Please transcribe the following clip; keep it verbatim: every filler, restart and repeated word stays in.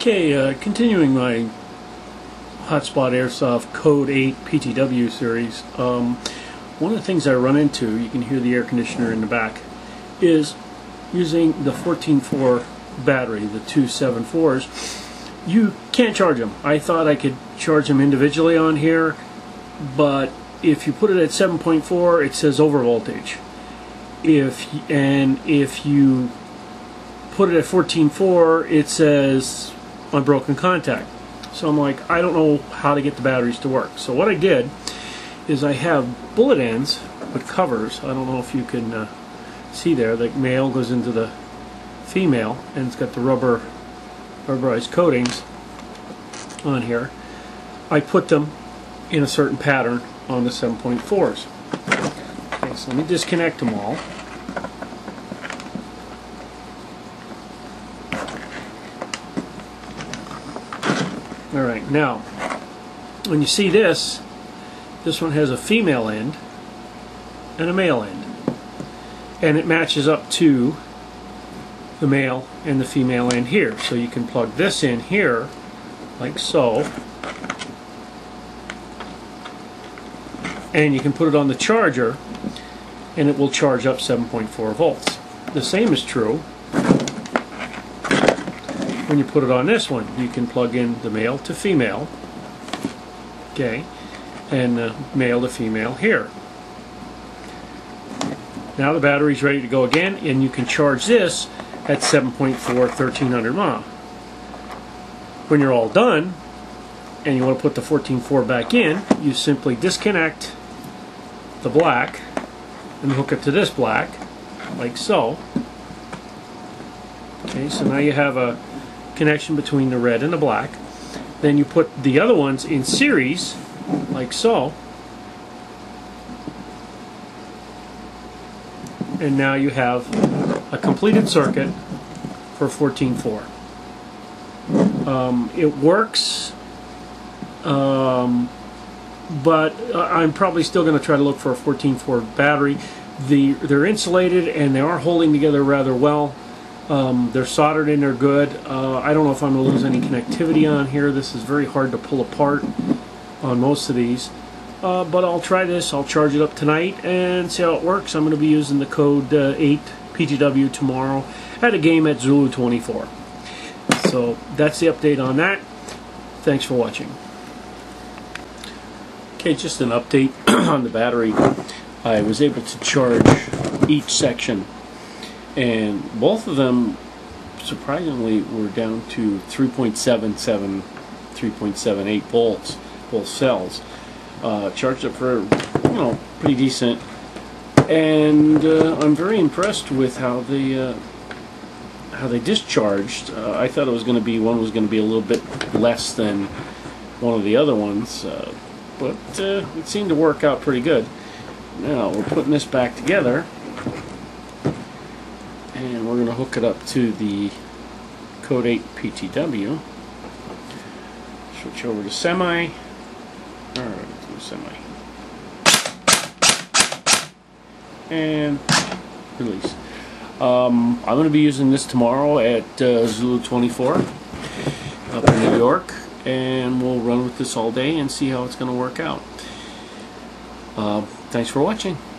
Okay, uh, continuing my Hotspot Airsoft Code eight P T W series, um, one of the things I run into, you can hear the air conditioner in the back, is using the fourteen four battery, the two seven fours, you can't charge them. I thought I could charge them individually on here, but if you put it at seven point four, it says overvoltage. If and if you put it at fourteen four, it says unbroken contact. So I'm like, I don't know how to get the batteries to work. So what I did is I have bullet ends with covers. I don't know if you can uh, see there. The male goes into the female, and it's got the rubber rubberized coatings on here. I put them in a certain pattern on the seven point fours. Okay, so let me disconnect them all. Alright, now when you see this, this one has a female end and a male end, and it matches up to the male and the female end here. So you can plug this in here like so, and you can put it on the charger and it will charge up seven point four volts. The same is true when you put it on this one. You can plug in the male to female, okay, and the male to female here. Now the battery's ready to go again, and you can charge this at seven point four, thirteen hundred milliamps. When you're all done and you want to put the fourteen four back in, you simply disconnect the black and hook it to this black, like so. Okay, so now you have a connection between the red and the black. Then you put the other ones in series, like so. And now you have a completed circuit for fourteen four. Um, it works. Um, but uh, I'm probably still going to try to look for a fourteen four battery. The, they're insulated and they are holding together rather well. Um, they're soldered in, they're good. Uh, I don't know if I'm going to lose any connectivity on here. This is very hard to pull apart on most of these. Uh, but I'll try this. I'll charge it up tonight and see how it works. I'm going to be using the code uh, eight P T W tomorrow at a game at Zulu twenty-four. So that's the update on that. Thanks for watching. Okay, just an update on the battery. I was able to charge each section, and both of them surprisingly were down to three point seven seven, three point seven eight volts, both cells. Uh, charged up for, you know, pretty decent, and uh, I'm very impressed with how they uh, how they discharged. Uh, I thought it was going to be one was going to be a little bit less than one of the other ones. Uh, But uh, it seemed to work out pretty good. Now we're putting this back together, and we're going to hook it up to the Code eight P T W. Switch over to semi. All right, to semi, and release. Um, I'm going to be using this tomorrow at uh, Zulu twenty-four up in New York. And we'll run with this all day and see how it's going to work out. Uh, thanks for watching.